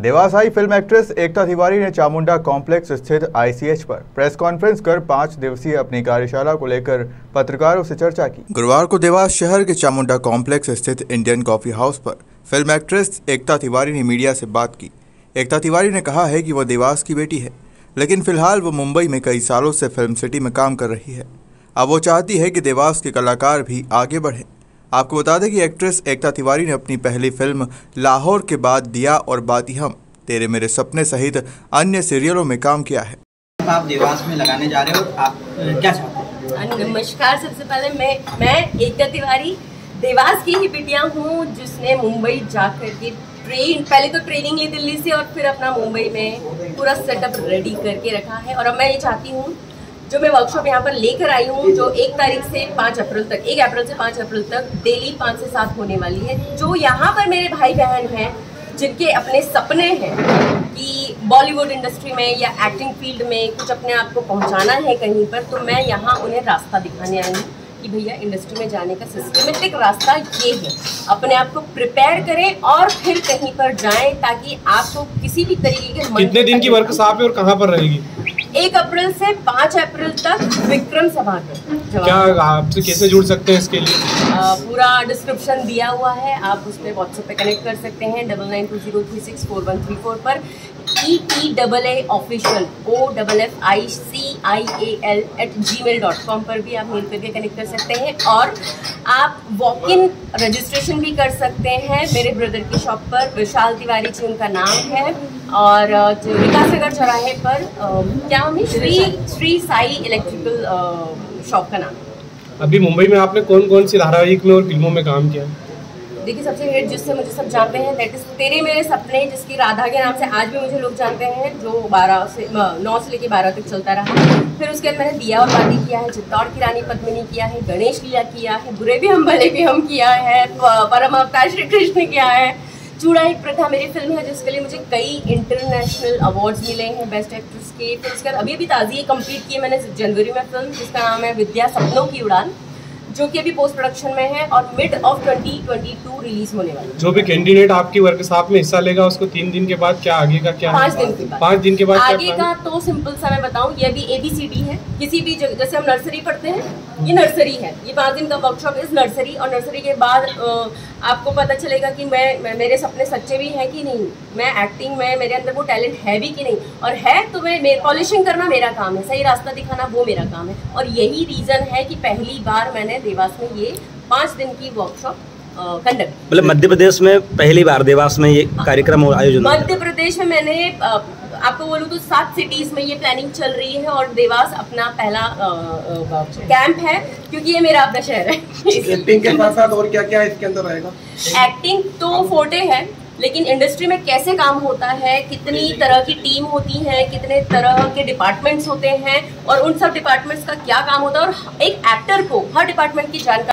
देवासाई film actress Ekta Tiwari ने Chamunda complex स्थित ICH पर प्रेस कॉन्फ्रेंस कर 5 दिवसीय अपनी कार्यशाला को लेकर पत्रकारों से चर्चा की। गुरुवार को देवास शहर के चामुंडा कॉम्प्लेक्स स्थित इंडियन कॉफी हाउस पर फिल्म एक्ट्रेस एकता तिवारी ने मीडिया से बात की। एकता तिवारी ने कहा है कि वह देवास की बेटी है, लेकिन फिलहाल वो मुंबई में कई सालों से फिल्म सिटी में काम कर रही है। अब वो चाहती है कि देवास के कलाकार भी आगे बढ़ें। आपको बता दें कि एक्ट्रेस एकता तिवारी ने अपनी पहली फिल्म लाहौर के बाद दिया और बाती हम, तेरे मेरे सपने सहित अन्य सीरियलों में काम किया है। आप देवास में लगाने जा रहे हो, आप क्या चाहते हैं? नमस्कार, सबसे पहले मैं एकता तिवारी देवास की ही बिटिया हूँ, जिसने मुंबई जाकर के पहले तो ट्रेनिंग ली दिल्ली से और फिर अपना मुंबई में पूरा सेटअप रेडी करके रखा है। और अब मैं ये चाहती हूँ, जो मैं वर्कशॉप यहाँ पर लेकर आई हूँ, जो 1 अप्रैल से 5 अप्रैल तक डेली 5 से 7 होने वाली है। जो यहाँ पर मेरे भाई बहन हैं जिनके अपने सपने हैं कि बॉलीवुड इंडस्ट्री में या एक्टिंग फील्ड में कुछ अपने आप को पहुँचाना है कहीं पर, तो मैं यहाँ उन्हें रास्ता दिखाने आई हूँ कि भैया इंडस्ट्री में जाने का सिस्टमेटिक रास्ता ये है, अपने आप को प्रिपेयर करें और फिर कहीं पर जाएँ ताकि आपको किसी भी तरीके के। कितने दिन की वर्कशॉप है और कहाँ पर रहेगी? 1 अप्रैल से 5 अप्रैल तक विक्रम सभागार। क्या आपसे कैसे जुड़ सकते हैं? इसके लिए पूरा डिस्क्रिप्शन दिया हुआ है, आप उस पर व्हाट्सएप पे कनेक्ट कर सकते हैं 9920364134 पर। ETAAOfficial@gmail.com पर भी आप मेल करके कनेक्ट कर सकते हैं और आप वॉक इन रजिस्ट्रेशन भी कर सकते हैं मेरे ब्रदर की शॉप पर। विशाल तिवारी जी उनका नाम है और विकास नगर चौराहे पर क्या हमें श्री साई इलेक्ट्रिकल शॉप का नाम है। अभी मुंबई में आपने कौन कौन सी धारावाहिक में और फिल्मों में काम किया? देखिए, सबसे हिट जिससे मुझे सब जानते हैं दैट इज तेरे मेरे सपने, जिसकी राधा के नाम से आज भी मुझे लोग जानते हैं, जो 9 से लेकर 12 तक चलता रहा। फिर उसके बाद मैंने दिया और बाती किया है, चित्तौड़ की रानी पद्मिनी किया है, गणेश लीला किया है, बुरे भी हम भले भी हम किया है, परम अवतार श्री कृष्ण किया है, चूड़ा एक प्रथा मेरी फिल्म है जिसके लिए मुझे कई इंटरनेशनल अवार्ड्स मिले हैं बेस्ट एक्ट्रेस के। फिर उसके बाद अभी ताज़ी कंप्लीट किए मैंने जनवरी में फिल्म जिसका नाम है विद्या सपनों की उड़ान, जो कि अभी पोस्ट प्रोडक्शन में है और मिड ऑफ 2022 रिलीज होने वाली है। जो भी कैंडिडेट आपकी वर्कशॉप में हिस्सा लेगा उसको 3 दिन के बाद क्या आगे का क्या? 5 दिन के बाद आगे का तो सिंपल सा मैं बताऊं, ये भी ABCD है। किसी भी जगह जैसे हम नर्सरी पढ़ते हैं, ये नर्सरी है, ये 5 दिन का वर्कशॉप इज नर्सरी। और नर्सरी के बाद आपको पता चलेगा कि मेरे सपने सच्चे भी हैं कि नहीं, मैं एक्टिंग में मेरे अंदर वो टैलेंट है भी कि नहीं, और है तो मैं पॉलिशिंग करना मेरा काम है, सही रास्ता दिखाना वो मेरा काम है। और यही रीज़न है कि पहली बार मैंने देवास में ये 5 दिन की वर्कशॉप कंडक्ट, मतलब मध्य प्रदेश में पहली बार देवास में ये कार्यक्रम आयोजन। मध्य प्रदेश में मैंने आपको बोलूँ तो 7 सिटीज़ में ये प्लानिंग चल रही है और देवास अपना पहला कैंप है क्योंकि ये मेरा अपना शहर है। एक्टिंग के साथ साथ और क्या क्या इसके अंदर रहेगा? एक्टिंग तो फोटे है, लेकिन इंडस्ट्री में कैसे काम होता है, कितनी तरह की टीम होती है, कितने तरह के डिपार्टमेंट्स होते हैं और उन सब डिपार्टमेंट्स का क्या काम होता है, और एक एक्टर को हर डिपार्टमेंट की जानकारी